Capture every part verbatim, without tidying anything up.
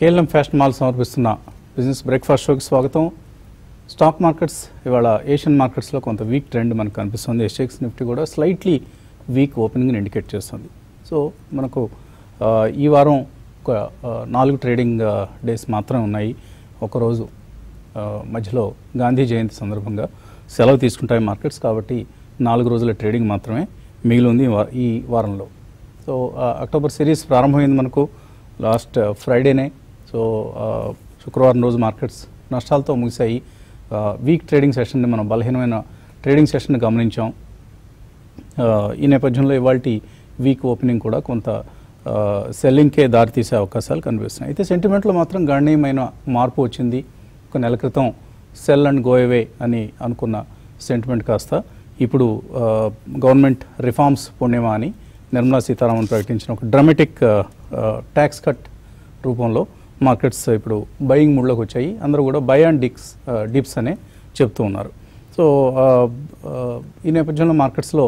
KLM fashion mall సమర్పిస్తున్న business breakfast షోకి స్వాగతం. స్టాక్ మార్కెట్స్ ఇవాళ ఏషియన్ మార్కెట్స్లో కొంత వీక్ ట్రెండ్ మనకు కనిపిస్తుంది. ఎస్ఎక్స్ నిఫ్టీ కూడా స్లైట్లీ వీక్ ఓపెనింగ్ని ఇండికేట్ చేస్తుంది. సో మనకు ఈ వారం ఒక నాలుగు ట్రేడింగ్ డేస్ మాత్రమే ఉన్నాయి. ఒకరోజు మధ్యలో గాంధీ జయంతి సందర్భంగా సెలవు తీసుకుంటాయి మార్కెట్స్, కాబట్టి నాలుగు రోజుల ట్రేడింగ్ మాత్రమే మిగిలి ఉంది ఈ వారంలో. సో అక్టోబర్ సిరీస్ ప్రారంభమైంది మనకు లాస్ట్ ఫ్రైడేనే. సో శుక్రవారం రోజు మార్కెట్స్ నష్టాలతో ముగిశాయి. వీక్ ట్రేడింగ్ సెషన్ని మనం బలహీనమైన ట్రేడింగ్ సెషన్ని గమనించాం. ఈ నేపథ్యంలో ఇవాల్టి వీక్ ఓపెనింగ్ కూడా కొంత సెల్లింగ్కే దారితీసే అవకాశాలు కనిపిస్తున్నాయి. అయితే సెంటిమెంట్లో మాత్రం గణనీయమైన మార్పు వచ్చింది. ఒక నెల క్రితం సెల్ అండ్ గో అవే అని అనుకున్న సెంటిమెంట్ కాస్త ఇప్పుడు గవర్నమెంట్ రిఫార్మ్స్ పుణ్యమా అని నిర్మలా సీతారామన్ ప్రకటించిన ఒక డ్రామాటిక్ ట్యాక్స్ కట్ రూపంలో మార్కెట్స్ ఇప్పుడు బయింగ్ మూడ్లోకి వచ్చాయి. అందరూ కూడా బై అండ్ డిక్స్ డిప్స్ అనే చెప్తూ ఉన్నారు. సో ఈ నేపథ్యంలో మార్కెట్స్లో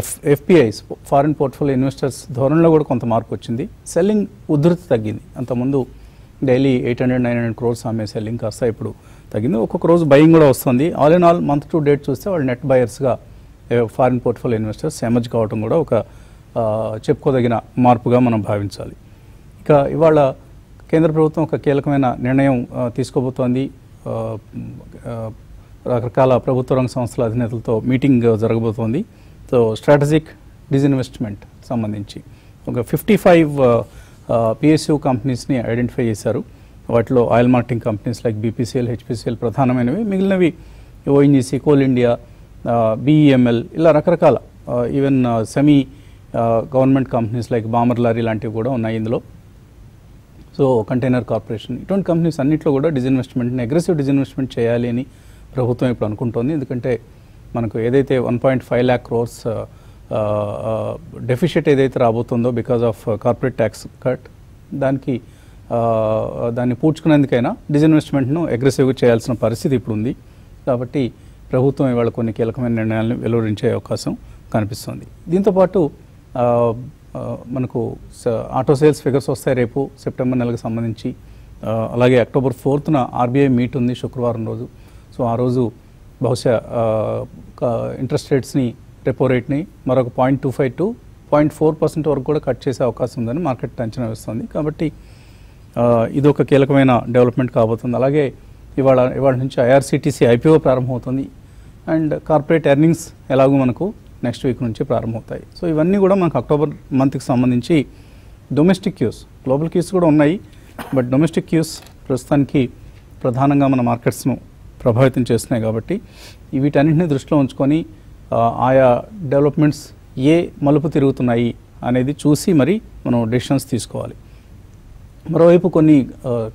F FPIs foreign portfolio investors ధోరణిలో కూడా కొంత మార్పు వచ్చింది. సెల్లింగ్ ఉధృతి తగ్గింది. అంతకుముందు daily eight hundred nine hundred crores ఆమె సెల్లింగ్ కాస్త ఇప్పుడు తగ్గింది. ఒక్కొక్క రోజు బయింగ్ కూడా వస్తుంది. All in all month to date చూస్తే వాళ్ళు నెట్ బయర్స్గా ఫారిన్ పోర్ట్ఫోలియో ఇన్వెస్టర్స్ ఎమర్జ్ కావడం కూడా ఒక చెప్పుకోదగిన మార్పుగా మనం భావించాలి. ఇక ఇవాళ కేంద్ర ప్రభుత్వం ఒక కీలకమైన నిర్ణయం తీసుకోబోతోంది. రకరకాల ప్రభుత్వ రంగ సంస్థల అధినేతలతో మీటింగ్ జరగబోతోంది. సో స్ట్రాటజిక్ డిజిన్వెస్ట్మెంట్ సంబంధించి ఒక ఫిఫ్టీ ఫైవ్ పిఎస్యూ కంపెనీస్ని ఐడెంటిఫై చేశారు. వాటిలో oil marketing companies like BPCL, HPCL ప్రధానమైనవి. మిగిలినవి ఓఎన్జీసీ, కోల్ ఇండియా, బీఈఎంఎల్ ఇలా రకరకాల even semi government companies like Balmer Lawrie లాంటివి కూడా ఉన్నాయి ఇందులో. సో కంటైనర్ కార్పొరేషన్ ఇటువంటి కంపెనీస్ అన్నింటిలో కూడా డిజిన్వెస్ట్మెంట్ని అగ్రెసివ్ డిజిన్వెస్ట్మెంట్ చేయాలి అని ప్రభుత్వం ఇప్పుడు అనుకుంటోంది. ఎందుకంటే మనకు ఏదైతే one point five lakh crores deficit ఏదైతే రాబోతుందో because of corporate tax cut, దానికి దాన్ని పూడ్చుకునేందుకైనా డిజిన్వెస్ట్మెంట్ను అగ్రెసివ్గా చేయాల్సిన పరిస్థితి ఇప్పుడు ఉంది. కాబట్టి ప్రభుత్వం ఇవాళ కొన్ని కీలకమైన నిర్ణయాలను వెలువరించే అవకాశం కనిపిస్తుంది. దీంతోపాటు మనకు ఆటో సేల్స్ ఫిగర్స్ వస్తాయి రేపు సెప్టెంబర్ నెలకు సంబంధించి. అలాగే అక్టోబర్ ఫోర్త్న ఆర్బీఐ మీట్ ఉంది శుక్రవారం రోజు. సో ఆ రోజు బహుశా ఇంట్రెస్ట్ రేట్స్ని, రెపో రేట్ని మరొక point two five to point four percent వరకు కూడా కట్ చేసే అవకాశం ఉందని మార్కెట్ అంచనా వేస్తుంది. కాబట్టి ఇదొక కీలకమైన డెవలప్మెంట్ కాబోతుంది. అలాగే ఇవాళ ఇవాళ నుంచి ఐఆర్సీటీసీ ఐపీఓ ప్రారంభమవుతుంది. అండ్ కార్పొరేట్ ఎర్నింగ్స్ ఎలాగూ మనకు నెక్స్ట్ వీక్ నుంచి ప్రారంభమవుతాయి. సో ఇవన్నీ కూడా మనకు అక్టోబర్ మంత్కి సంబంధించి డొమెస్టిక్ క్యూస్, గ్లోబల్ క్యూస్ కూడా ఉన్నాయి. బట్ డొమెస్టిక్ క్యూస్ ప్రస్తుతానికి ప్రధానంగా మన మార్కెట్స్ను ప్రభావితం చేస్తున్నాయి. కాబట్టి వీటన్నింటినీ దృష్టిలో ఉంచుకొని ఆయా డెవలప్మెంట్స్ ఏ మలుపు తిరుగుతున్నాయి అనేది చూసి మరి మనం డెసిషన్స్ తీసుకోవాలి. మరోవైపు కొన్ని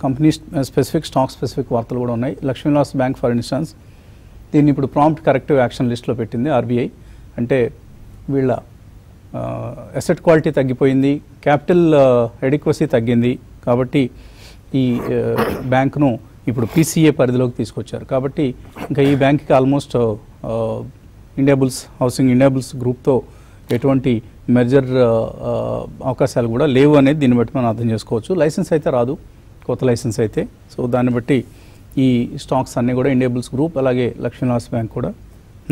కంపెనీ స్పెసిఫిక్, స్టాక్ స్పెసిఫిక్ వార్తలు కూడా ఉన్నాయి. Lakshmi Vilas bank for instance దీన్ని ఇప్పుడు ప్రాంప్ట్ కరెక్టివ్ యాక్షన్ లిస్ట్లో పెట్టింది ఆర్బీఐ. అంటే వీళ్ళ అసెట్ క్వాలిటీ తగ్గిపోయింది, క్యాపిటల్ ఎడిక్వసీ తగ్గింది, కాబట్టి ఈ బ్యాంక్ను ఇప్పుడు పీసీఏ పరిధిలోకి తీసుకొచ్చారు. కాబట్టి ఇంకా ఈ బ్యాంక్కి ఆల్మోస్ట్ ఇండియాబుల్స్ హౌసింగ్, ఇండియాబుల్స్ గ్రూప్తో ఎటువంటి మెర్జర్ అవకాశాలు కూడా లేవు అనేది దీన్ని బట్టి మనం అర్థం చేసుకోవచ్చు. లైసెన్స్ అయితే రాదు, కొత్త లైసెన్స్ అయితే. సో దాన్ని బట్టి ఈ స్టాక్స్ అన్నీ కూడా ఇండియాబుల్స్ గ్రూప్ అలాగే లక్ష్మీ విలాస్ బ్యాంక్ కూడా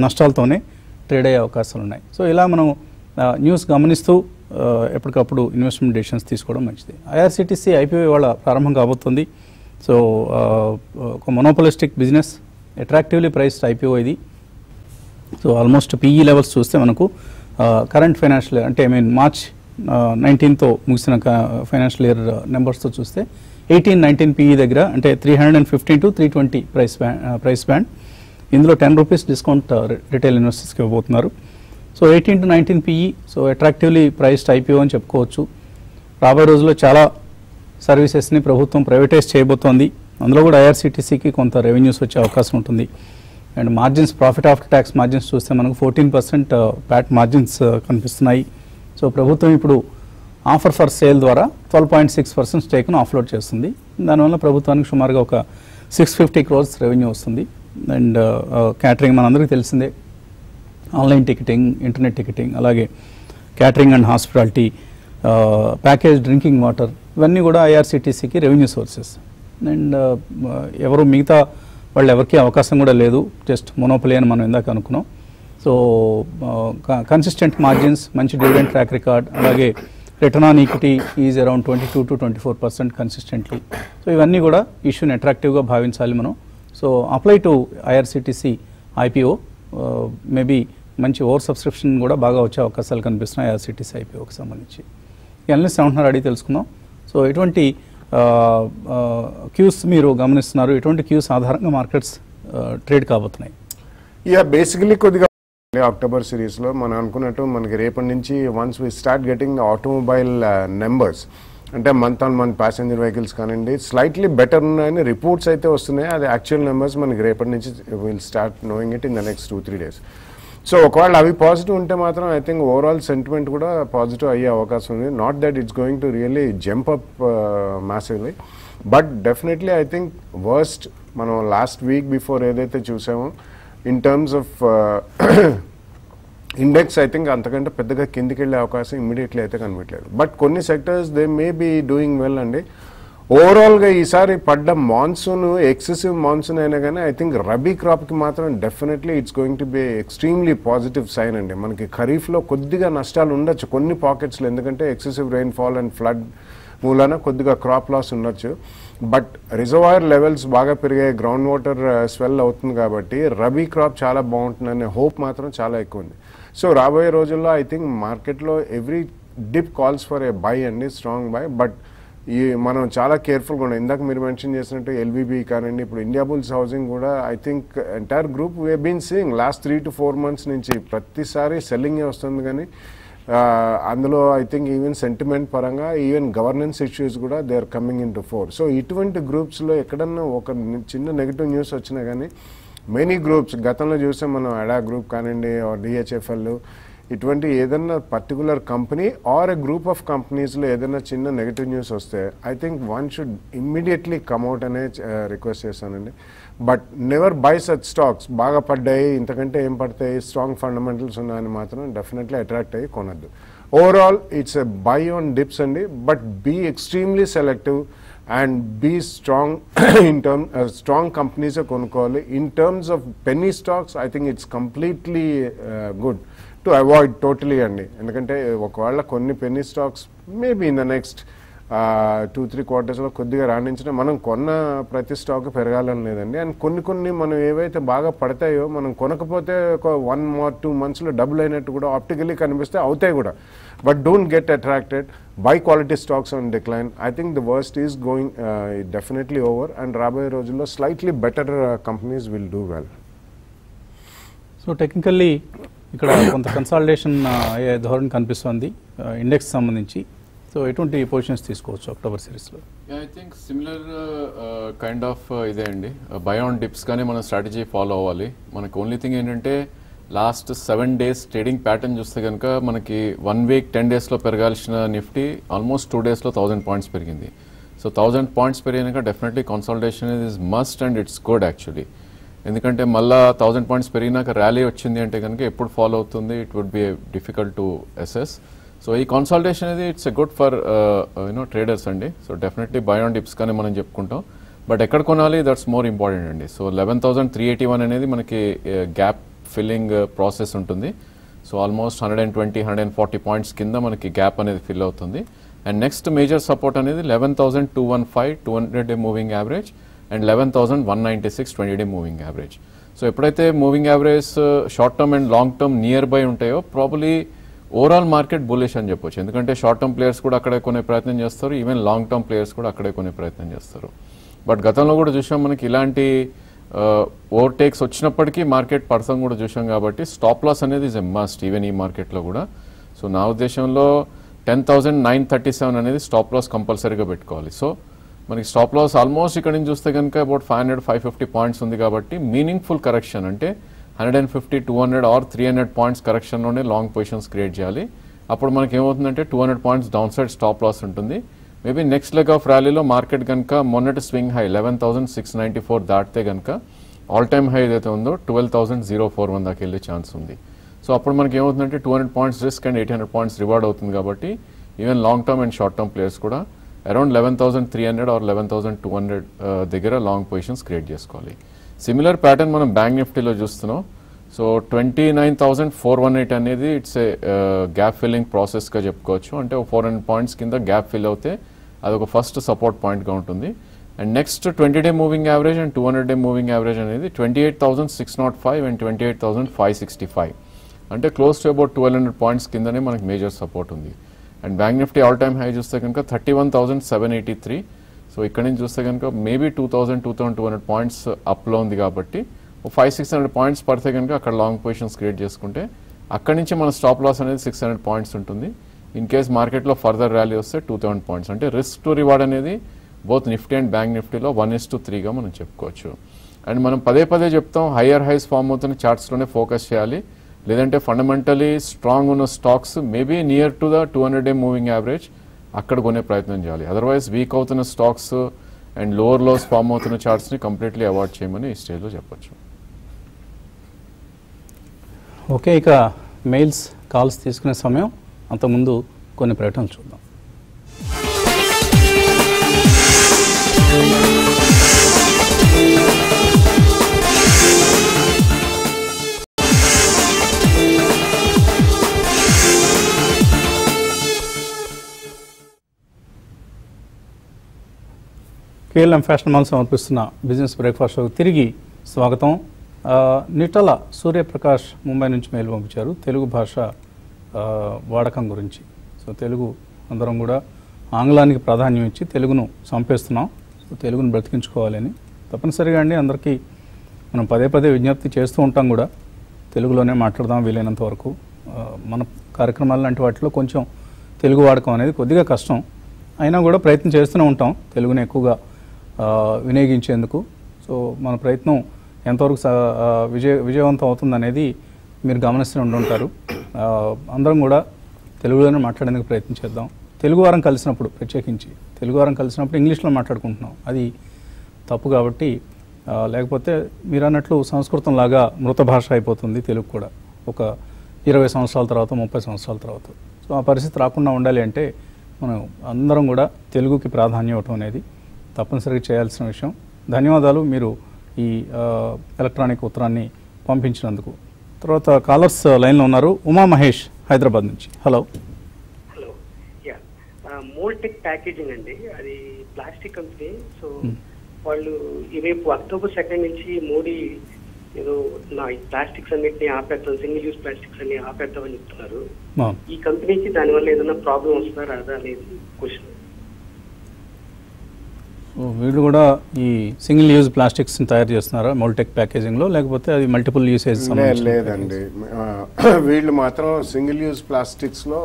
నష్టాలతోనే ట్రేడ్ అయ్యే అవకాశాలు ఉన్నాయి. సో ఇలా మనం న్యూస్ గమనిస్తూ ఎప్పటికప్పుడు ఇన్వెస్ట్మెంట్ డెసిషన్స్ తీసుకోవడం మంచిది. ఐఆర్సీటీసీ ఐపీఓ ఇవాళ ప్రారంభం కాబోతుంది. సో ఒక monopolistic business, attractively priced IPO ఇది. సో ఆల్మోస్ట్ పీఈ లెవెల్స్ చూస్తే మనకు కరెంట్ ఫైనాన్షియల్ ఇయర్ అంటే ఐ మీన్ మార్చ్ నైన్టీన్తో ముగిసిన ఫైనాన్షియల్ ఇయర్ నెంబర్స్తో చూస్తే ఎయిటీన్ నైన్టీన్ పీఈ దగ్గర అంటే three hundred and fifteen to three twenty price band price band ఇందులో టెన్ రూపీస్ డిస్కౌంట్ రిటైల్ ఇన్వెస్టర్స్కి ఇవ్వబోతున్నారు. So eighteen to nineteen PE, so attractively priced IPO అని చెప్పుకోవచ్చు. రాబోయే రోజుల్లో చాలా సర్వీసెస్ని ప్రభుత్వం ప్రైవేటైజ్ చేయబోతోంది. అందులో కూడా ఐఆర్సీటీసీకి కొంత రెవెన్యూస్ వచ్చే అవకాశం ఉంటుంది. And margins, profit after tax margins చూస్తే మనకు ఫోర్టీన్ పర్సెంట్ ప్యాట్ మార్జిన్స్ కనిపిస్తున్నాయి. సో ప్రభుత్వం ఇప్పుడు ఆఫర్ ఫర్ సేల్ ద్వారా ట్వెల్వ్ పాయింట్ సిక్స్ పర్సెంట్ స్టేక్ను ఆఫ్లోడ్ చేస్తుంది. దానివల్ల ప్రభుత్వానికి సుమారుగా ఒక సిక్స్ ఫిఫ్టీ క్రోర్స్ రెవెన్యూ వస్తుంది. అండ్ క్యాటరింగ్ మనందరికీ తెలిసిందే, ఆన్లైన్ టికెటింగ్, ఇంటర్నెట్ టికెటింగ్, అలాగే catering and hospitality, package drinking water ఇవన్నీ కూడా ఐఆర్సీటీసీకి రెవెన్యూ సోర్సెస్. అండ్ ఎవరు మిగతా వాళ్ళు ఎవరికి అవకాశం కూడా లేదు, జస్ట్ మోనోపలీ అని మనం ఇందాక అనుకున్నాం. సో కన్సిస్టెంట్ మార్జిన్స్, మంచి డివిడెండ్ ట్రాక్ రికార్డ్, అలాగే return on equity is around twenty two to twenty four percent consistently. So ఇవన్నీ కూడా ఇష్యూని అట్రాక్టివ్గా భావించాలి మనం. So apply to IRCTC IPO, maybe మంచి ఓవర్ సబ్స్క్రిప్షన్ కూడా బాగా వచ్చే అవకాశాలు కనిపిస్తున్నాయి ఐఆర్సీటీసీ ఐపీఓకి సంబంధించి. ఎనలిస్ట్ ఏమంటున్నారు అడిగి తెలుసుకుందాం. సో ఎటువంటి క్యూస్ మీరు గమనిస్తున్నారు, ఎటువంటి క్యూస్ ఆధారంగా మార్కెట్స్ ట్రేడ్ కాబోతున్నాయి? యా, బేసికలీ కొద్దిగా అక్టోబర్ సిరీస్లో మనం అనుకున్నట్టు మనకి రేపటి నుంచి once we start getting automobile numbers, అంటే month on month passenger vehicles కానివ్వండి స్లైట్లీ బెటర్ ఉన్నాయని రిపోర్ట్స్ అయితే వస్తున్నాయి. అది యాక్చువల్ నెంబర్స్ మనకి రేపటి నుంచి will start knowing it in the next two three days. So ఒకవేళ అవి పాజిటివ్ ఉంటే మాత్రం ఐ థింక్ ఓవరాల్ సెంటిమెంట్ కూడా పాజిటివ్ అయ్యే అవకాశం ఉంది. Not that it's going to really jump up massively, but definitely I think worst మనం last week before ఏదైతే చూసామో in terms of index I think అంతకంటే పెద్దగా కిందికి వెళ్ళే అవకాశం ఇమ్మీడియట్లీ అయితే కనిపించలేదు. బట్ కొన్ని sectors they may be doing well అండి. ఓవరాల్గా ఈసారి పడ్డ మాన్సూన్ ఎక్సెసివ్ మాన్సూన్ అయినా కానీ ఐ థింక్ రబీ క్రాప్కి మాత్రం definitely it's going to be extremely positive sign అండి. మనకి ఖరీఫ్లో కొద్దిగా నష్టాలు ఉండొచ్చు కొన్ని పాకెట్స్లో, ఎందుకంటే ఎక్సెసివ్ రెయిన్ఫాల్ అండ్ ఫ్లడ్ మూలాన కొద్దిగా క్రాప్ లాస్ ఉండొచ్చు. బట్ రిజర్వాయర్ లెవెల్స్ బాగా పెరిగాయి, గ్రౌండ్ వాటర్ స్వెల్ అవుతుంది కాబట్టి రబీ క్రాప్ చాలా బాగుంటుందనే హోప్ మాత్రం చాలా ఎక్కువ ఉంది. సో రాబోయే రోజుల్లో ఐ థింక్ మార్కెట్లో every dip calls for a buy అండి, స్ట్రాంగ్ బై. బట్ ఈ మనం చాలా కేర్ఫుల్గా ఉన్నాం. ఇందాక మీరు మెన్షన్ చేసినట్టు ఎల్బీబీ కానివ్వండి, ఇప్పుడు ఇండియాబుల్స్ హౌసింగ్ కూడా I think entire group we been seeing last three to four months నుంచి ప్రతిసారి సెల్లింగే వస్తుంది. కానీ అందులో ఐ థింక్ ఈవెన్ సెంటిమెంట్ పరంగా ఈవెన్ గవర్నెన్స్ ఇష్యూస్ కూడా they are coming in to fore. So ఇటువంటి గ్రూప్స్లో ఎక్కడన్నా ఒక చిన్న నెగిటివ్ న్యూస్ వచ్చినా కానీ మెనీ గ్రూప్స్ గతంలో చూసాం మనం, అడా గ్రూప్ కానివ్వండి ఆర్ డిహెచ్ఎఫ్ఎల్, ఇటువంటి ఏదైనా particular company or a group of కంపెనీస్లో ఏదైనా చిన్న నెగిటివ్ న్యూస్ వస్తే I think one should immediately come out అనే రిక్వెస్ట్ చేశానండి. But never buy such stocks, బాగా పడ్డాయి ఇంతకంటే ఏం పడతాయి, స్ట్రాంగ్ ఫండమెంటల్స్ ఉన్నాయని మాత్రం డెఫినెట్లీ అట్రాక్ట్ అయ్యి కొనద్దు. Overall it's a buy on dips అండి, but be extremely selective and be strong in term strong కంపెనీసే కొనుక్కోవాలి. In terms of penny stocks I think it's completely good to avoid totally అండి. ఎందుకంటే ఒకవేళ కొన్ని penny stocks maybe in the next two three క్వార్టర్స్లో కొద్దిగా రాణించినా మనం కొన్న ప్రతి స్టాక్ పెరగాలని లేదండి. అండ్ కొన్ని కొన్ని మనం ఏవైతే బాగా పడతాయో మనం కొనకపోతే ఒక వన్ ఆర్ టూ మంత్స్లో డబుల్ అయినట్టు కూడా ఆప్టికల్లీ కనిపిస్తే అవుతాయి కూడా. But don't get attracted by quality stocks on decline. I think the worst is going definitely over and రాబోయే రోజుల్లో slightly better companies will do well. So technically ఇక్కడ కొంత కన్సాలిడేషన్ అయ్యే ధోరణి కనిపిస్తుంది ఇండెక్స్ సంబంధించి. సో ఎటువంటి పొజిషన్స్ తీసుకోవచ్చు అక్టోబర్ సిరీస్లో? I think similar kind of ఇదే అండి, బయాన్ డిప్స్ కానీ మన స్ట్రాటజీ ఫాలో అవ్వాలి. మనకు ఓన్లీ థింగ్ ఏంటంటే last seven days trading pattern చూస్తే కనుక మనకి వన్ వీక్ టెన్ డేస్లో పెరగాల్సిన నిఫ్టీ ఆల్మోస్ట్ టూ డేస్లో థౌజండ్ పాయింట్స్ పెరిగింది. సో థౌజండ్ పాయింట్స్ పెరిగినాక definitely consolidation is must and it's good actually. ఎందుకంటే మళ్ళీ థౌజండ్ పాయింట్స్ పెరిగినాక ర్యాలీ వచ్చింది అంటే కనుక ఎప్పుడు ఫాలో అవుతుంది, it would be difficult to assess. So ఈ కన్సాలిడేషన్ అనేది it's a good for you know traders అండి. So definitely buy on dips కానీ మనం చెప్పుకుంటాం, బట్ ఎక్కడ కొనాలి దట్స్ మోర్ ఇంపార్టెంట్ అండి. So eleven thousand three eighty one అనేది మనకి గ్యాప్ ఫిల్లింగ్ ప్రాసెస్ ఉంటుంది. So almost hundred and twenty hundred and forty points కింద మనకి గ్యాప్ అనేది ఫిల్ అవుతుంది. అండ్ నెక్స్ట్ మేజర్ సపోర్ట్ అనేది eleven thousand two one five two hundred day moving average and eleven thousand one ninety six twenty day moving average. So ఎప్పుడైతే moving average short term and long term near by ఉంటాయో probably overall market bullish అని చెప్పొచ్చు. ఎందుకంటే short term players కూడా అక్కడే కొనే ప్రయత్నం చేస్తారు, ఈవెన్ లాంగ్ టర్మ్ ప్లేయర్స్ కూడా అక్కడే కొనే ప్రయత్నం చేస్తారు. బట్ గతంలో కూడా చూసాం మనకి ఇలాంటి ఓవర్టేక్స్ వచ్చినప్పటికీ మార్కెట్ పర్సన్ కూడా చూసాం కాబట్టి స్టాప్ లాస్ అనేది ఇస్ ఎ మస్ట్ ఈవెన్ ఈ మార్కెట్లో కూడా. సో నా ఉద్దేశంలో ten thousand nine thirty seven అనేది స్టాప్ లాస్ కంపల్సరీగా పెట్టుకోవాలి. సో మనకి స్టాప్ లాస్ ఆల్మోస్ట్ ఇక్కడ నుంచి చూస్తే కనుక about five hundred five fifty points ఉంది కాబట్టి మీనింగ్ఫుల్ కరెక్షన్ అంటే hundred and fifty two hundred or three hundred points కరెక్షన్లోనే లాంగ్ పొజిషన్స్ క్రియేట్ చేయాలి. అప్పుడు మనకి ఏమవుతుందంటే two hundred points down side stop loss ఉంటుంది. మేబీ నెక్స్ట్ లెగ్ ఆఫ్ ర్యాలీలో మార్కెట్ కనుక మొన్నటి swing high eleven thousand six ninety four దాటితే కనుక ఆల్ టైమ్ హై ఏదైతే ఉందో twelve thousand zero four one దాకా వెళ్ళే ఛాన్స్ ఉంది. సో అప్పుడు మనకి ఏమవుతుందంటే two hundred points risk and eight hundred points reward అవుతుంది కాబట్టి even long term and short term players కూడా around eleven thousand three hundred or eleven thousand two hundred దగ్గర లాంగ్ పొజిషన్స్ క్రియేట్ చేసుకోవాలి. Similar pattern మనం bank నిఫ్టీలో చూస్తున్నాం. So twenty nine thousand four one eight అనేది it's a gap filling ప్రాసెస్గా చెప్పుకోవచ్చు. అంటే ఒక ఫోర్ హండ్రెడ్ పాయింట్స్ కింద గ్యాప్ ఫిల్ అవుతే అదొక ఫస్ట్ సపోర్ట్ పాయింట్గా ఉంటుంది. And next twenty day moving average and two hundred day moving average అనేది twenty eight thousand six nought five and twenty eight thousand five sixty five అంటే close to about twelve hundred points కిందనే మనకి major support ఉంది. And bank Nifty all time high చూస్తే కనుక thirty one thousand seven eighty three so ఇక్కడ నుంచి చూస్తే కనుక maybe two thousand two thousand two hundred points అప్లో ఉంది కాబట్టి ఫైవ్ సిక్స్ హండ్రెడ్ పాయింట్స్ పడితే కనుక అక్కడ లాంగ్ పొజిషన్స్ క్రియేట్ చేసుకుంటే అక్కడి నుంచి మన స్టాప్ లాస్ అనేది సిక్స్ హండ్రెడ్ పాయింట్స్ ఉంటుంది. ఇన్ కేస్ మార్కెట్లో ఫర్దర్ ర్యాలీ వస్తే టూ థౌసండ్ పాయింట్స్ అంటే రిస్క్ టు రివార్డ్ అనేది బోత్ నిఫ్టీ అండ్ బ్యాంక్ నిఫ్టీలో వన్ ఇస్ టు త్రీగా మనం చెప్పుకోవచ్చు. అండ్ మనం పదే పదే చెప్తాం హయ్యర్ హైస్ ఫామ్ అవుతున్న చార్ట్స్లోనే ఫోకస్ చేయాలి, లేదంటే ఫండమెంటలీ స్ట్రాంగ్ ఉన్న stocks maybe near to the two hundred day moving average అక్కడ కొనే ప్రయత్నం చేయాలి. అదర్వైజ్ వీక్ అవుతున్న stocks and lower lows form అవుతున్న చార్ట్స్ని కంప్లీట్లీ అవాయిడ్ చేయమని ఈ స్టేజ్లో చెప్పచ్చు. ఓకే, ఇక మెయిల్స్ కాల్స్ తీసుకునే సమయం, అంతకుముందు కొన్ని ప్రకటనలు చూద్దాం. కేఎల్ఎం ఫ్యాషన్ మాల్ సమర్పిస్తున్న బిజినెస్ బ్రేక్ఫాస్ట్ షోకి తిరిగి స్వాగతం. నిటల సూర్యప్రకాష్ ముంబై నుంచి మెయిల్ పంపించారు తెలుగు భాష వాడకం గురించి. సో తెలుగు అందరం కూడా ఆంగ్లానికి ప్రాధాన్యం ఇచ్చి తెలుగును చంపేస్తున్నాం, సో తెలుగును బ్రతికించుకోవాలని తప్పనిసరిగా అండి అందరికీ మనం పదే పదే విజ్ఞప్తి చేస్తూ ఉంటాం కూడా, తెలుగులోనే మాట్లాడదాం వీలైనంత వరకు. మన కార్యక్రమాలు లాంటి వాటిలో కొంచెం తెలుగు వాడకం అనేది కొద్దిగా కష్టం, అయినా కూడా ప్రయత్నం చేస్తూనే ఉంటాం తెలుగుని ఎక్కువగా వినియోగించేందుకు. సో మన ప్రయత్నం ఎంతవరకు విజయ విజయవంతం అవుతుందనేది మీరు గమనిస్తూనే ఉండుంటారు. అందరం కూడా తెలుగులోనే మాట్లాడేందుకు ప్రయత్నించేద్దాం. తెలుగు వారం కలిసినప్పుడు ప్రత్యేకించి తెలుగు వారం కలిసినప్పుడు ఇంగ్లీష్లో మాట్లాడుకుంటున్నాం, అది తప్పు కాబట్టి, లేకపోతే మీరు అన్నట్లు సంస్కృతం లాగా మృత భాష అయిపోతుంది తెలుగు కూడా ఒక ఇరవై సంవత్సరాల తర్వాత ముప్పై సంవత్సరాల తర్వాత. సో ఆ పరిస్థితి రాకుండా ఉండాలి అంటే మనం అందరం కూడా తెలుగుకి ప్రాధాన్యం ఇవ్వటం అనేది తప్పనిసరిగా చేయాల్సిన విషయం. ధన్యవాదాలు మీరు ఈ ఎలక్ట్రానిక్ ఉత్తరాన్ని పంపించినందుకు. తర్వాత కాలర్స్ లైన్లో ఉన్నారు. ఉమా మహేష్ హైదరాబాద్ నుంచి. Hello hello yeah Moldtek packaging అండి, అది ప్లాస్టిక్ కంపెనీ. సో వాళ్ళు రేపు అక్టోబర్ సెకండ్ నుంచి మోడీ ఏదో నా ఈ ప్లాస్టిక్స్ అన్నింటినీ ఆపేద్దాం, సింగిల్ యూజ్ ప్లాస్టిక్స్ అన్ని ఆపేద్దామని చెప్తున్నారు. ఈ కంపెనీకి దానివల్ల ఏదైనా ప్రాబ్లం వస్తుందా రాదా అనేది క్వశ్చన్. వీళ్ళు కూడా ఈ సింగిల్ యూజ్ ప్లాస్టిక్స్ తయారు చేస్తున్నారా మోల్టెక్ ప్యాకేజింగ్లో, లేకపోతే అది మల్టిపుల్ యూసేజ్? లేదండి, వీళ్ళు మాత్రం సింగిల్ యూజ్ ప్లాస్టిక్స్లో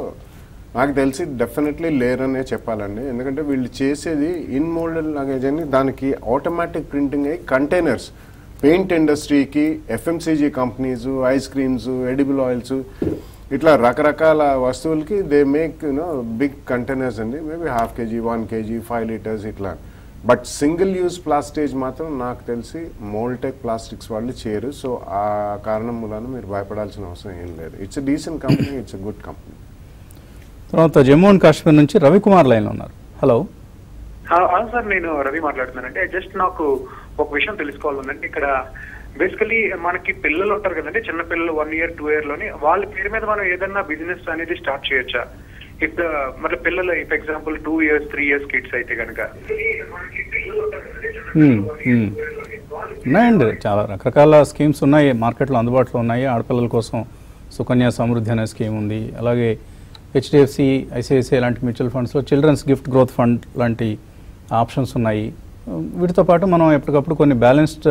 నాకు తెలిసి డెఫినెట్లీ లేరనే చెప్పాలండి. ఎందుకంటే వీళ్ళు చేసేది ఇన్ మోల్డెడ్ లాగేజ్ అని, దానికి ఆటోమేటిక్ ప్రింటింగ్ అయ్యి కంటైనర్స్ పెయింట్ ఇండస్ట్రీకి, FMCG companies, ice creams, edible oils, ఇట్లా రకరకాల వస్తువులకి they make you know big containers అండి, maybe half KG, one KG, five litres ఇట్లా. బట్ సింగిల్ యూజ్ ప్లాస్టేజ్ మాత్రం నాకు తెలిసి మోల్టెక్ ప్లాస్టిక్స్ వాళ్ళు చేయరు. సో ఆ కారణం మూలాన మీరు భయపడాల్సిన అవసరం ఏం లేదు. It's a decent company, it's a good company. తర్వాత జమ్మూ అండ్ కాశ్మీర్ నుంచి రవికుమార్ లైన్లో ఉన్నారు. హలో సార్, నేను రవి మాట్లాడుతున్నాను. అంటే జస్ట్ నాకు ఒక విషయం తెలుసుకోవాలంటే, ఇక్కడ బేసికలీ మనకి పిల్లలు ఉంటారు కదండి, చిన్న పిల్లలు వన్ ఇయర్ టూ ఇయర్ లోని, వాళ్ళ పేరు మీద మనం ఏదన్నా బిజినెస్ అనేది స్టార్ట్ చేయొచ్చా? ఇప్పుడు మరి పిల్లలు for example two years three years kids అయితే కనుక. ఉన్నాయండి చాలా రకరకాల స్కీమ్స్ ఉన్నాయి మార్కెట్లో అందుబాటులో ఉన్నాయి. ఆడపిల్లల కోసం సుకన్య సమృద్ధి అనే స్కీమ్ ఉంది, అలాగే హెచ్డిఎఫ్సి, ఐసిఐసిఐ లాంటి మ్యూచువల్ ఫండ్స్లో చిల్డ్రన్స్ గిఫ్ట్ గ్రోత్ ఫండ్ లాంటి ఆప్షన్స్ ఉన్నాయి. వీటితో పాటు మనం ఎప్పటికప్పుడు కొన్ని బ్యాలెన్స్డ్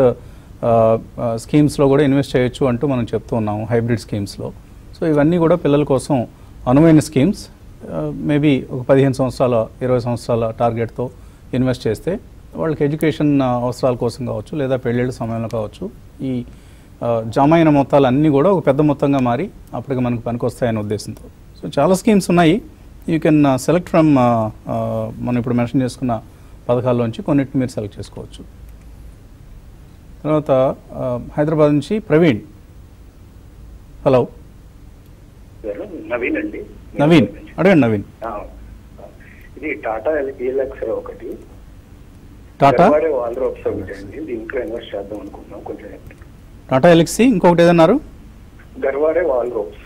స్కీమ్స్లో కూడా ఇన్వెస్ట్ చేయొచ్చు అంటూ మనం చెప్తూ ఉన్నాము, హైబ్రిడ్ స్కీమ్స్లో. సో ఇవన్నీ కూడా పిల్లల కోసం అనువైన స్కీమ్స్. మేబీ ఒక పదిహేను సంవత్సరాల ఇరవై సంవత్సరాల టార్గెట్తో ఇన్వెస్ట్ చేస్తే వాళ్ళకి ఎడ్యుకేషన్ అవసరాల కోసం కావచ్చు, లేదా పెళ్ళిళ్ళ సమయంలో కావచ్చు, ఈ జమైన మొత్తాలు అన్నీ కూడా ఒక పెద్ద మొత్తంగా మారి అప్పటికి మనకు పనికొస్తాయనే ఉద్దేశంతో. సో చాలా స్కీమ్స్ ఉన్నాయి, యూ కెన్ సెలెక్ట్ ఫ్రమ్ మనం ఇప్పుడు మెన్షన్ చేసుకున్న పథకాల్లోంచి కొన్నిటిని మీరు సెలెక్ట్ చేసుకోవచ్చు. తర్వాత హైదరాబాద్ నుంచి ప్రవీణ్. హలో నవీన్ అండి. నవీన్ అడగండి. నవీన్ ఇది టాటా ఎల్ఎక్స్ ఒకటి టాటా వాల్రో ఆప్షన్ ఉంది దీంట్లో ఇన్వెస్ట్ చేద్దాం అనుకుంటున్నాం కొంచెం టాటా ఎల్ఎక్స్ ఇంకొకటి ఏదన్నారు గర్వారే వాల్రోస్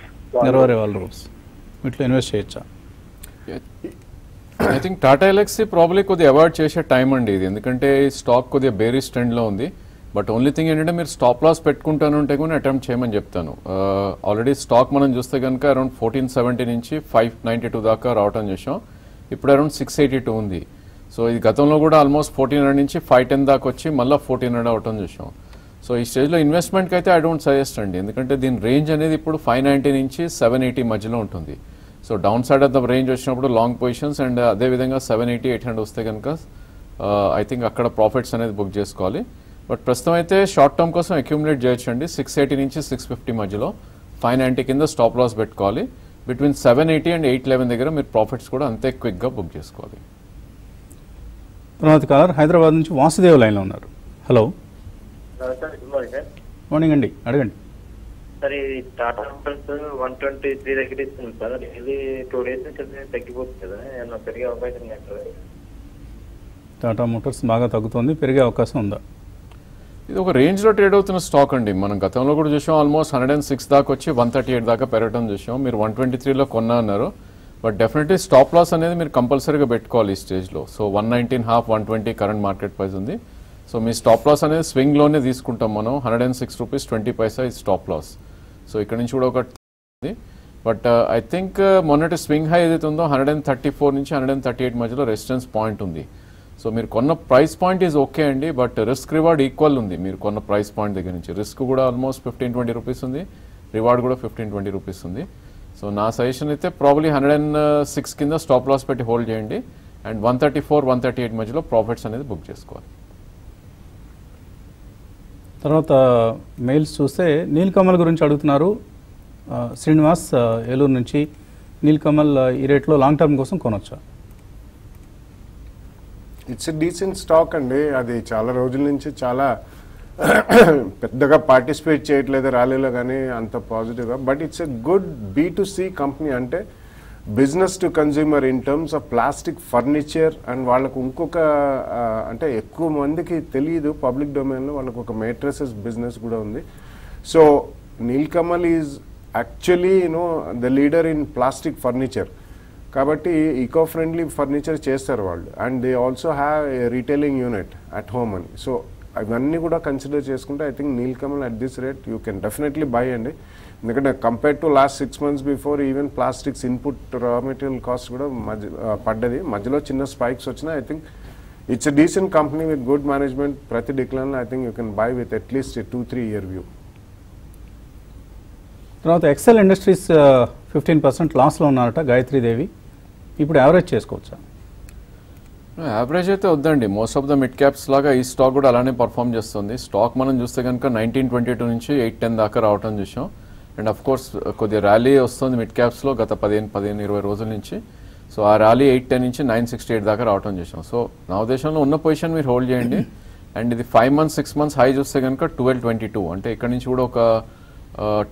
గర్వారే వాల్రోస్ ఇట్లా ఇన్వెస్ట్ చేయొచ్చా I think Tata Elxsi probably కొద్ది అవాయిడ్ చేసే టైం అండి ఇది ఎందుకంటే స్టాక్ కొద్ది బేరిష్ ట్రెండ్ లో ఉంది బట్ ఓన్లీ థింగ్ ఏంటంటే మీరు స్టాప్ లాస్ పెట్టుకుంటాను అంటే కూడా అటెంప్ట్ చేయమని చెప్తాను ఆల్రెడీ స్టాక్ మనం చూస్తే కనుక అరౌండ్ ఫోర్టీన్ సెవెంటీ నుంచి ఫైవ్ నైన్టీ టూ దాకా రావటం చేసాం ఇప్పుడు అరౌండ్ సిక్స్ ఎయిటీ టూ ఉంది సో ఇది గతంలో కూడా ఆల్మోస్ట్ ఫోర్టీన్ హండ్రెడ్ నుంచి ఫైవ్ టెన్ దాకా వచ్చి మళ్ళీ ఫోర్టీన్ హండ్రెడ్ అవటం చూసాం సో ఈ స్టేజ్లో ఇన్వెస్ట్మెంట్కి అయితే ఐ డోంట్ సజెస్ట్ అండి ఎందుకంటే దీని రేంజ్ అనేది ఇప్పుడు ఫైవ్ నైంటీ నుంచి సెవెన్ ఎయిటీ మధ్యలో ఉంటుంది so down side of the range వచ్చినప్పుడు లాంగ్ పొజిషన్స్ అండ్ అదేవిధంగా సెవెన్ ఎయిటీ ఎయిట్ హండ్రెడ్ వస్తే కనుక ఐ థింక్ అక్కడ ప్రాఫిట్స్ అనేది బుక్ చేసుకోవాలి బట్ ప్రస్తుతం అయితే షార్ట్ టర్మ్ కోసం అక్యూములేట్ చేయొచ్చండి సిక్స్ ఎయిటీ నుంచి సిక్స్ ఫిఫ్టీ మధ్యలో ఫైవ్ నైంటీ కింద స్టాప్ లాస్ పెట్టుకోవాలి between seven eighty and eight eleven దగ్గర మీరు ప్రాఫిట్స్ కూడా అంతే క్విక్గా బుక్ చేసుకోవాలి తర్వాత కాలర్ హైదరాబాద్ నుంచి వాసుదేవ్ లైన్లో ఉన్నారు hello sir good morning sir morning అండి అడగండి సార్ ఈ Tata motors one twenty three దగ్గర ఇస్తుంది సార్ ఇది టూ డేస్ నుంచి తగ్గిపోతుంది కదా ఏమన్నా పెరిగే అవకాశం లేదు టాటా మోటార్స్ బాగా తగ్గుతుంది పెరిగే అవకాశం ఉందా ఇది ఒక రేంజ్లో ట్రేడ్ అవుతున్న స్టాక్ అండి మనం గతంలో కూడా చూసాం ఆల్మోస్ట్ హండ్రెడ్ అండ్ సిక్స్ దాకా వచ్చి వన్ థర్టీ ఎయిట్ దాకా పెరగడం చూసాం మీరు వన్ ట్వంటీ త్రీలో కొన్నా అన్నారు బట్ డెఫినెట్లీ స్టాప్ లాస్ అనేది మీరు కంపల్సరీగా పెట్టుకోవాలి ఈ స్టేజ్లో so one nineteen half one twenty current market price ఉంది సో మీ స్టాప్ లాస్ అనేది స్వింగ్లోనే తీసుకుంటాం మనం hundred and six rupees twenty paisa ఈ స్టాప్ లాస్ సో ఇక్కడ నుంచి కూడా ఒకటి బట్ ఐ థింక్ మొన్నటి స్వింగ్ హై ఏదైతే ఉందో హండ్రెడ్ అండ్ థర్టీ ఫోర్ నుంచి హండ్రెడ్ అండ్ థర్టీ ఎయిట్ మధ్యలో రెసిస్టెన్స్ పాయింట్ ఉంది సో మీరు కొన్న ప్రైస్ పాయింట్ ఈజ్ ఓకే అండి బట్ రిస్క్ రివార్డ్ ఈక్వల్ ఉంది మీరు కొన్న ప్రైస్ పాయింట్ దగ్గర నుంచి రిస్క్ కూడా ఆల్మోస్ట్ ఫిఫ్టీన్ ట్వంటీ రూపీస్ ఉంది రివార్డ్ కూడా ఫిఫ్టీన్ ట్వంటీ రూపీస్ ఉంది సో నా సజెషన్ అయితే ప్రాబ్లీ హండ్రెడ్ అండ్ సిక్స్ కింద స్టాప్ లాస్ పెట్టి హోల్డ్ చేయండి and one thirty four one thirty eight మధ్యలో ప్రాఫిట్స్ అనేది బుక్ చేసుకోవాలి తర్వాత మెయిల్స్ చూస్తే నీల్కమల్ గురించి అడుగుతున్నారు శ్రీనివాస్ ఏలూరు నుంచి నీల్కమల్ ఈ రేట్లో లాంగ్ టర్మ్ కోసం కొనొచ్చా ఇట్స్ డీసెంట్ స్టాక్ అండి అది చాలా రోజుల నుంచి చాలా పెద్దగా పార్టిసిపేట్ చేయట్లేదు ర్యాలీలో కానీ అంత పాజిటివ్గా but it's a good B to C company అంటే business to consumer in terms of plastic furniture and వాళ్ళకు ఇంకొక అంటే ఎక్కువ మందికి తెలియదు పబ్లిక్ డొమైన్లో వాళ్ళకు ఒక మేట్రసెస్ బిజినెస్ కూడా ఉంది so Nilkamal is actually you know the leader in plastic furniture కాబట్టి ఈకో ఫ్రెండ్లీ ఫర్నిచర్ చేస్తారు వాళ్ళు and they also have retailing unit at home అని సో అవన్నీ కూడా కన్సిడర్ చేసుకుంటే I think Nilkamal at this rate you can definitely buy అండి ఎందుకంటే compare to last six months before even plastics input raw material cost కూడా మధ్య పడ్డది మధ్యలో చిన్న స్పైక్స్ వచ్చినా I think it's a decent company with good management ప్రతి డిక్లైన్లో I think you can buy with at least two three year view తర్వాత XL Industries fifteen percent లాస్లో ఉన్నారట గాయత్రీదేవి ఇప్పుడు యావరేజ్ చేసుకోవచ్చా యావరేజ్ అయితే వద్దండి most of the mid caps లాగా ఈ స్టాక్ కూడా అలానే పర్ఫామ్ చేస్తుంది స్టాక్ మనం చూస్తే కనుక నైన్టీన్ ట్వంటీ టూ నుంచి ఎయిట్ టెన్ దాకా రావటం చూసాం అండ్ అఫ్ కోర్స్ కొద్దిగా ర్యాలీ వస్తుంది మిడ్ క్యాప్స్లో గత పదిహేను పదిహేను ఇరవై రోజుల నుంచి సో ఆ ర్యాలీ ఎయిట్ టెన్ నుంచి నైన్ సిక్స్టీ ఎయిట్ దాకా రావటం చూసాం సో నా ఉద్దేశంలో ఉన్న పొజిషన్ మీరు హోల్డ్ చేయండి అండ్ ఇది five months six months high చూస్తే కనుక ట్వెల్వ్ ట్వంటీ టూ అంటే ఇక్కడ నుంచి కూడా ఒక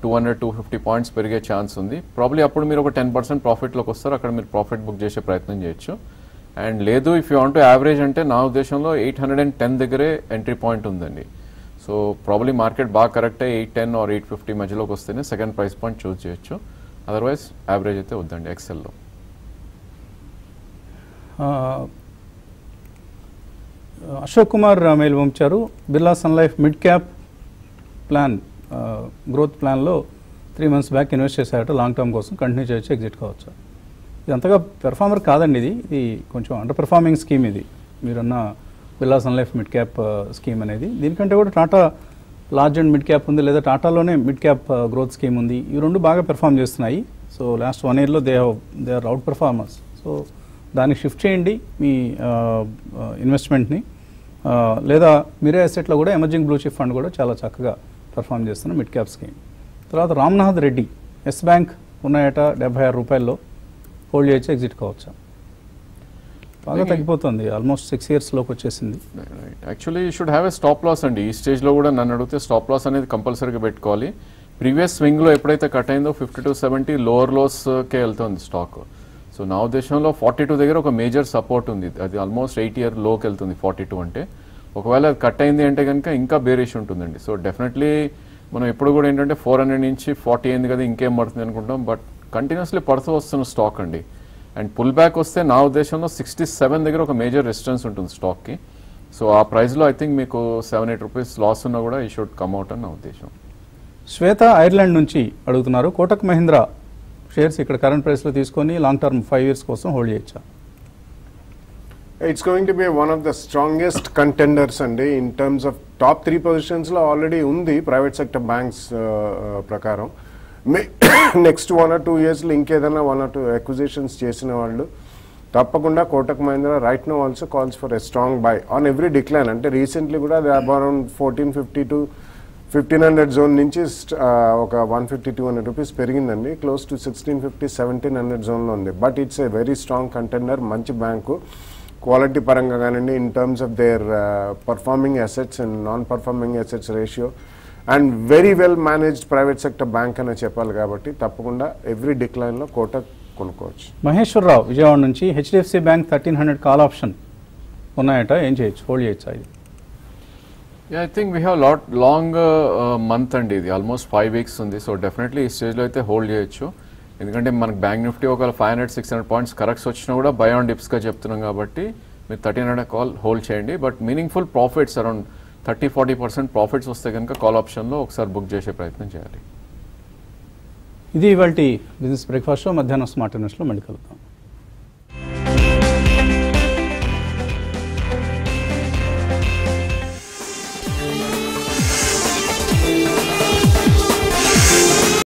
two hundred two fifty points పెరిగే ఛాన్స్ ఉంది ప్రాబ్లీ అప్పుడు మీరు ఒక టెన్ పర్సెంట్ ప్రాఫిట్లోకి వస్తారు అక్కడ మీరు ప్రాఫిట్ బుక్ చేసే ప్రయత్నం చేయొచ్చు అండ్ లేదు if you want to average అంటే నా ఉద్దేశంలో ఎయిట్ హండ్రెడ్ అండ్ టెన్ దగ్గరే ఎంట్రీ పాయింట్ ఉందండి సో ప్రాబ్లీ మార్కెట్ బాగా కరెక్టే eight ten or eight fifty మధ్యలోకి వస్తేనే సెకండ్ ప్రైస్ పాయింట్ చూస్ చేయొచ్చు అదర్వైజ్ యావరేజ్ అయితే వద్దండి ఎక్సెల్లో అశోక్ కుమార్ మెయిల్ పంపించారు Birla sun life mid cap plan growth ప్లాన్లో త్రీ మంత్స్ బ్యాక్ ఇన్వెస్ట్ చేశారట లాంగ్ టర్మ్ కోసం కంటిన్యూ చేయొచ్చు ఎగ్జిట్ కావచ్చు ఇది అంతగా పెర్ఫార్మర్ కాదండి ఇది ఇది కొంచెం అండర్ పెర్ఫార్మింగ్ స్కీమ్ ఇది మీరన్న Birla sun life mid cap scheme అనేది దీనికంటే కూడా Tata large and mid cap ఉంది లేదా టాటాలోనే మిడ్ క్యాప్ గ్రోత్ స్కీమ్ ఉంది ఈ రెండు బాగా పెర్ఫామ్ చేస్తున్నాయి సో లాస్ట్ వన్ ఇయర్లో they have they are out performers so దాన్ని షిఫ్ట్ చేయండి మీ ఇన్వెస్ట్మెంట్ని లేదా మీరే అసెట్లో కూడా ఎమర్జింగ్ బ్లూ చిప్ ఫండ్ కూడా చాలా చక్కగా పెర్ఫామ్ చేస్తున్న మిడ్ క్యాప్ స్కీమ్ తర్వాత రామ్నాథ్ రెడ్డి ఎస్ బ్యాంక్ ఉన్నాయట డెబ్బై ఆరు రూపాయల్లో హోల్డ్ చేయొచ్చు ఎగ్జిట్ కావచ్చా బాగా తగ్గిపోతుంది ఆల్మోస్ట్ సిక్స్ ఇయర్స్లోకి వచ్చేసింది actually you should have a stop loss అండి ఈ స్టేజ్లో కూడా నన్ను అడిగితే స్టాప్ లాస్ అనేది కంపల్సరీగా పెట్టుకోవాలి ప్రీవియస్ స్వింగ్లో ఎప్పుడైతే కట్ అయిందో ఫిఫ్టీ టు సెవెంటీ లోవర్ లోస్కే వెళ్తుంది స్టాక్ సో సో నా ఉద్దేశంలో ఫార్టీ టూ దగ్గర ఒక మేజర్ సపోర్ట్ ఉంది, అది ఆల్మోస్ట్ ఎయిట్ ఇయర్ లోకి వెళ్తుంది ఫార్టీ టూ అంటే. ఒకవేళ అది కట్ అయింది అంటే కనుక ఇంకా బేరేష్ ఉంటుందండి. సో డెఫినెట్లీ మనం ఎప్పుడు కూడా ఏంటంటే ఫోర్ హండ్రెడ్ నుంచి ఫార్టీ అయింది కదా ఇంకేం పడుతుంది అనుకుంటాం, బట్ కంటిన్యూస్లీ పడుతూ వస్తున్న స్టాక్ అండి. అండ్ పుల్ బ్యాక్ వస్తే నా ఉద్దేశంలో సిక్స్టీ సెవెన్ దగ్గర ఒక మేజర్ రెసిస్టెన్స్ ఉంటుంది స్టాక్కి. సో ఆ ప్రైస్లో ఐ థింక్ మీకు సెవెన్ ఎయిట్ రూపీస్ లాస్ ఉన్నా కూడా ఈ షుడ్ కమ్అట్ అని నా ఉద్దేశం. శ్వేత ఐర్లాండ్ నుంచి అడుగుతున్నారు, కోటక్ మహీంద్రా షేర్స్ ఇక్కడ కరెంట్ ప్రైస్లో తీసుకొని లాంగ్ టర్మ్ ఫైవ్ ఇయర్స్ కోసం హోల్డ్ చేయొచ్చా? It's going to be one of the strongest contenders and in terms of top three positions lo already undi private sector banks uh, uh, prakaram next one or two years lo inkedana one or two acquisitions chesina vallu tappakunda Kotak Mahindra right now also calls for a strong buy on every decline. Ante recently kuda they are around fourteen fifty to fifteen hundred zone nunchi oka one fifty to two hundred rupees perigindandi, close to sixteen fifty seventeen hundred zone lo undi, but it's a very strong contender. Manchi bank quality పరంగా కానివ్వండి, in terms of their performing assets and non performing assets ratio and very well managed private sector bank అని చెప్పాలి కాబట్టి తప్పకుండా every డిక్లైన్లో Kotak కొనుక్కోవచ్చు. మహేశ్వరరావు విజయవాడ నుంచి, HDFC bank thirteen hundred call option ఉన్నాయట, ఏం చేయొచ్చు, హోల్డ్ చేయొచ్చు? I think we have lot long month అండి, ఇది ఆల్మోస్ట్ ఫైవ్ వీక్స్ ఉంది. సో డెఫినెట్లీ ఈ స్టేజ్లో అయితే హోల్డ్ చేయొచ్చు, ఎందుకంటే మనకు బ్యాంక్ నిఫ్టీ ఒకవేళ five hundred six hundred points corrects వచ్చినా కూడా బై ఆన్ డిప్స్గా చెప్తున్నాం కాబట్టి మీరు థర్టీన్ హండ్రెడ్ కాల్ హోల్డ్ చేయండి. But meaningful profits around thirty forty percent profits వస్తే కనుక కాల్ ఆప్షన్లో ఒకసారి బుక్ చేసే ప్రయత్నం చేయాలి. ఇది ఇవాళ బిజినెస్ బ్రేక్ఫాస్ట్ షో. మధ్యాహ్నం స్మార్ట్ ఇన్వెస్ట్లో మళ్ళీ కలుద్దాం.